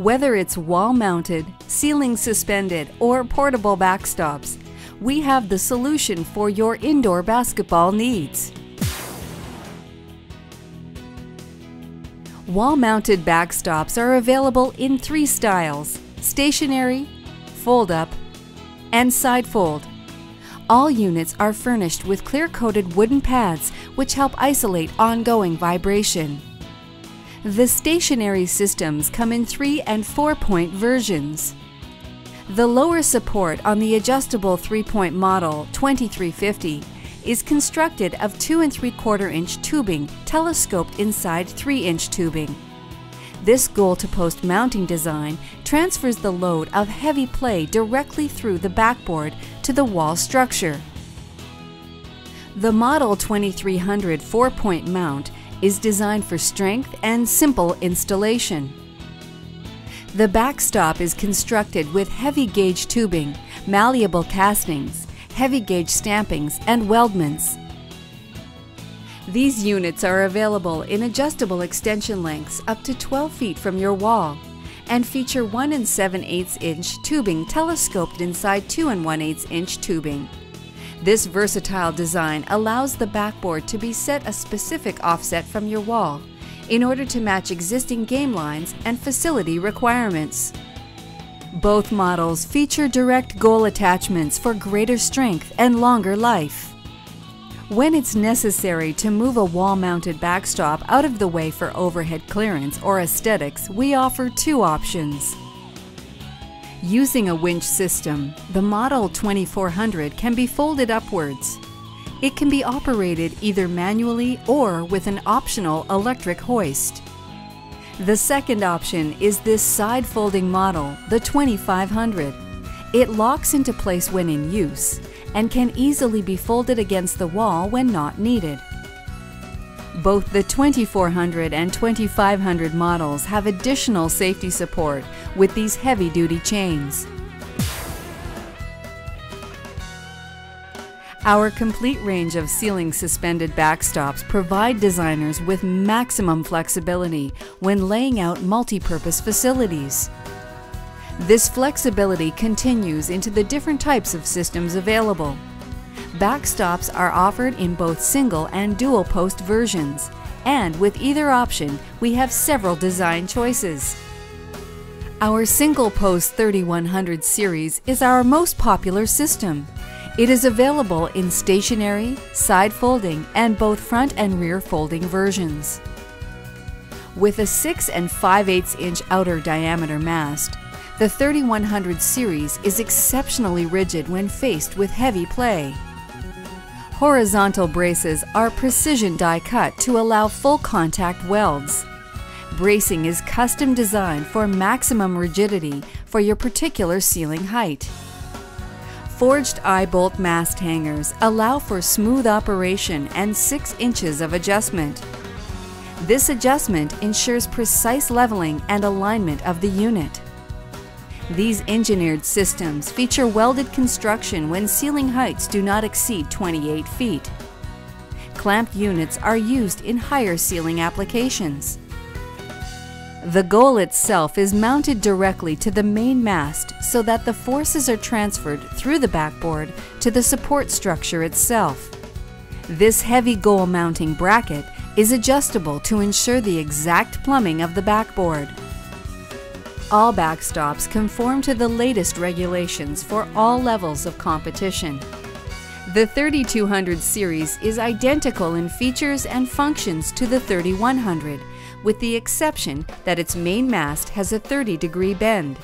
Whether it's wall-mounted, ceiling-suspended, or portable backstops, we have the solution for your indoor basketball needs. Wall-mounted backstops are available in three styles: stationary, fold-up, and side-fold. All units are furnished with clear-coated wooden pads which help isolate ongoing vibration. The stationary systems come in 3- and 4-point versions. The lower support on the adjustable 3-point model 2350 is constructed of 2 3/4-inch tubing telescoped inside 3-inch tubing. This goal-to-post mounting design transfers the load of heavy play directly through the backboard to the wall structure. The Model 2300 4-point mount is designed for strength and simple installation. The backstop is constructed with heavy gauge tubing, malleable castings, heavy gauge stampings, and weldments. These units are available in adjustable extension lengths up to 12 feet from your wall and feature 1 7/8-inch tubing telescoped inside 2 1/8-inch tubing. This versatile design allows the backboard to be set a specific offset from your wall in order to match existing game lines and facility requirements. Both models feature direct goal attachments for greater strength and longer life. When it's necessary to move a wall-mounted backstop out of the way for overhead clearance or aesthetics, we offer two options. Using a winch system, the Model 2400 can be folded upwards. It can be operated either manually or with an optional electric hoist. The second option is this side-folding model, the 2500. It locks into place when in use and can easily be folded against the wall when not needed. Both the 2400 and 2500 models have additional safety support with these heavy-duty chains. Our complete range of ceiling-suspended backstops provide designers with maximum flexibility when laying out multi-purpose facilities. This flexibility continues into the different types of systems available. Backstops are offered in both single and dual post versions, and with either option we have several design choices. Our single post 3100 series is our most popular system. It is available in stationary, side folding, and both front and rear folding versions. With a 6 5/8-inch outer diameter mast, the 3100 series is exceptionally rigid when faced with heavy play. Horizontal braces are precision die cut to allow full contact welds. Bracing is custom designed for maximum rigidity for your particular ceiling height. Forged eye-bolt mast hangers allow for smooth operation and 6 inches of adjustment. This adjustment ensures precise leveling and alignment of the unit. These engineered systems feature welded construction when ceiling heights do not exceed 28 feet. Clamped units are used in higher ceiling applications. The goal itself is mounted directly to the main mast so that the forces are transferred through the backboard to the support structure itself. This heavy goal mounting bracket is adjustable to ensure the exact plumbing of the backboard. All backstops conform to the latest regulations for all levels of competition. The 3200 series is identical in features and functions to the 3100. With the exception that its main mast has a 30-degree bend.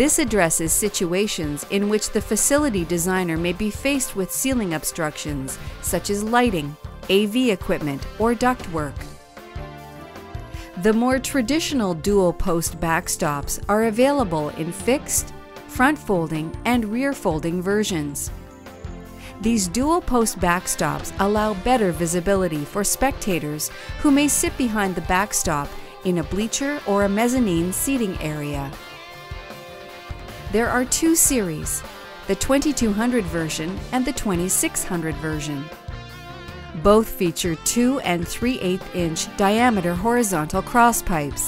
This addresses situations in which the facility designer may be faced with ceiling obstructions such as lighting, AV equipment, or ductwork. The more traditional dual-post backstops are available in fixed, front-folding, and rear-folding versions. These dual-post backstops allow better visibility for spectators who may sit behind the backstop in a bleacher or a mezzanine seating area. There are two series, the 2200 version and the 2600 version. Both feature 2 3/8-inch diameter horizontal crosspipes.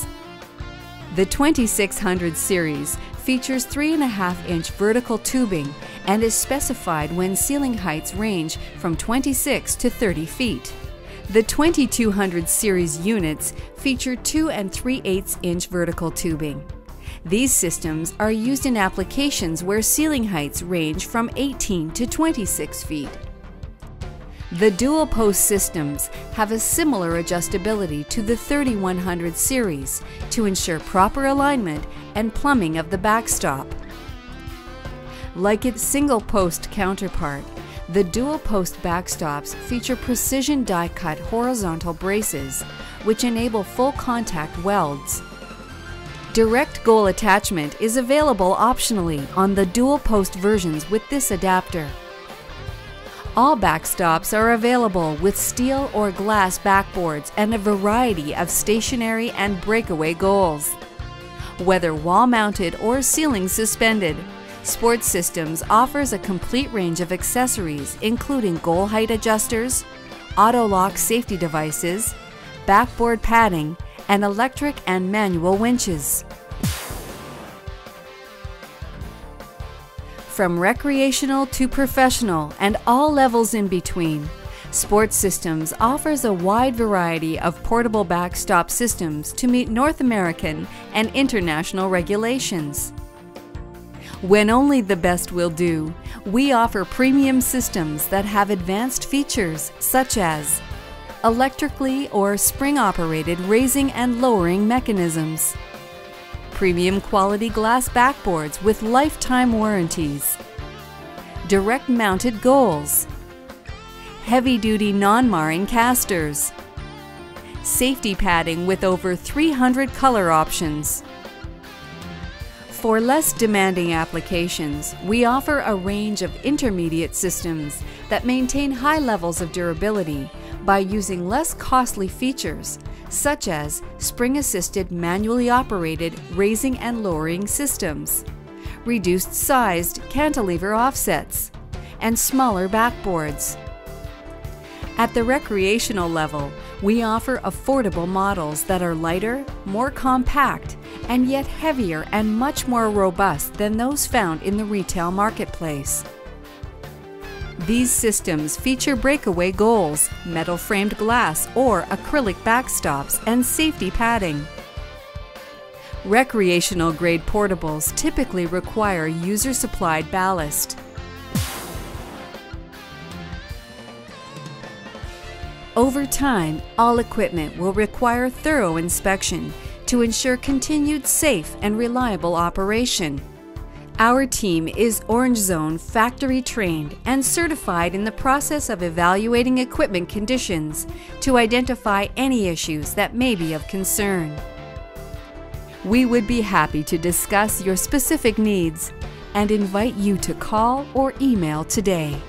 The 2600 series features 3.5-inch vertical tubing and is specified when ceiling heights range from 26 to 30 feet. The 2200 series units feature 2 3/8-inch vertical tubing. These systems are used in applications where ceiling heights range from 18 to 26 feet. The dual post systems have a similar adjustability to the 3100 series to ensure proper alignment and plumbing of the backstop. Like its single post counterpart, the dual post backstops feature precision die-cut horizontal braces which enable full contact welds. Direct goal attachment is available optionally on the dual post versions with this adapter. All backstops are available with steel or glass backboards and a variety of stationary and breakaway goals. Whether wall-mounted or ceiling-suspended, Sport Systems offers a complete range of accessories including goal height adjusters, auto-lock safety devices, backboard padding, and electric and manual winches. From recreational to professional and all levels in between, Sport Systems offers a wide variety of portable backstop systems to meet North American and international regulations. When only the best will do, we offer premium systems that have advanced features such as electrically or spring-operated raising and lowering mechanisms, premium quality glass backboards with lifetime warranties, direct mounted goals, heavy-duty non-marring casters, safety padding with over 300 color options. For less demanding applications, we offer a range of intermediate systems that maintain high levels of durability by using less costly features such as spring-assisted manually operated raising and lowering systems, reduced-sized cantilever offsets, and smaller backboards. At the recreational level, we offer affordable models that are lighter, more compact, and yet heavier and much more robust than those found in the retail marketplace. These systems feature breakaway goals, metal-framed glass or acrylic backstops, and safety padding. Recreational-grade portables typically require user-supplied ballast. Over time, all equipment will require thorough inspection to ensure continued safe and reliable operation. Our team is Orange Zone factory trained and certified in the process of evaluating equipment conditions to identify any issues that may be of concern. We would be happy to discuss your specific needs and invite you to call or email today.